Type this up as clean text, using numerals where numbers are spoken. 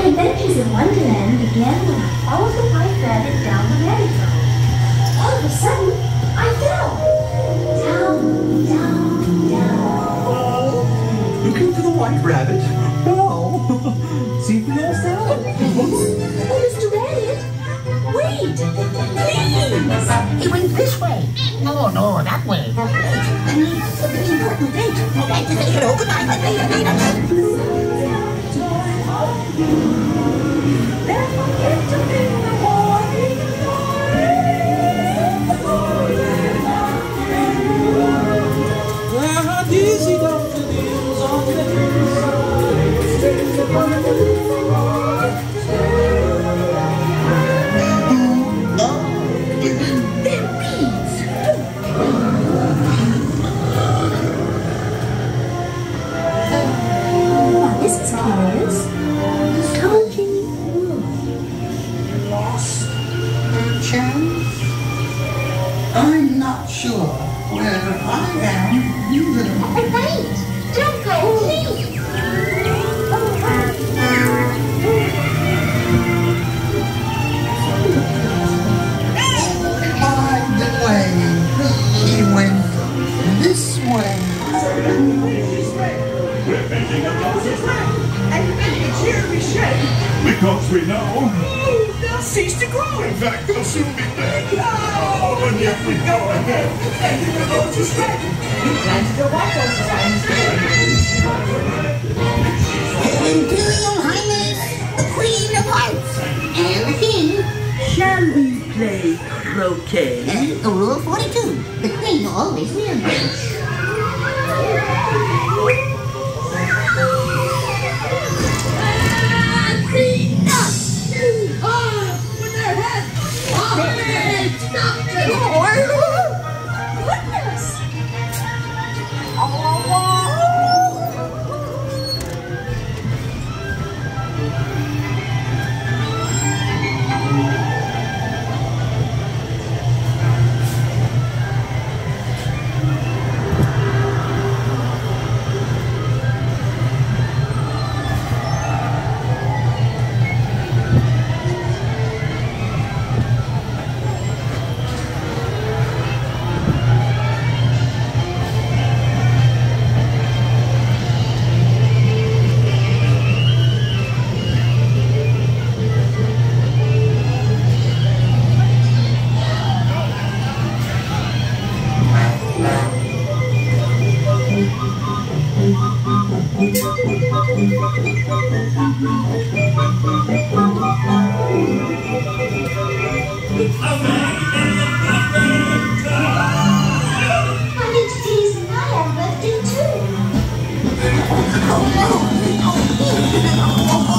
Adventures in Wonderland began when I followed the White Rabbit down the merry-go-round. All of a sudden, I fell. Down, down, down. Oh, looking for the White Rabbit? Oh, see for yourself. Oh, Mr. Rabbit, wait, please. It went this way. No, no, that way. Wait, I need something important. Wait, I'd like to make it overnight. I'm not sure where I am. You little. Wait! Don't go, please. Find the way. He went this way. We're bending the Moses way and bending a cheery shape because we know. Cease to grow. In fact, they'll soon be dead. Oh, and yet we go ahead. And you can go to spread. You planted the white horse's arms. Imperial Highness, the Queen of Hearts, and the King. Shall we play croquet? The rule of 42. The Queen will always be on bench. Oh,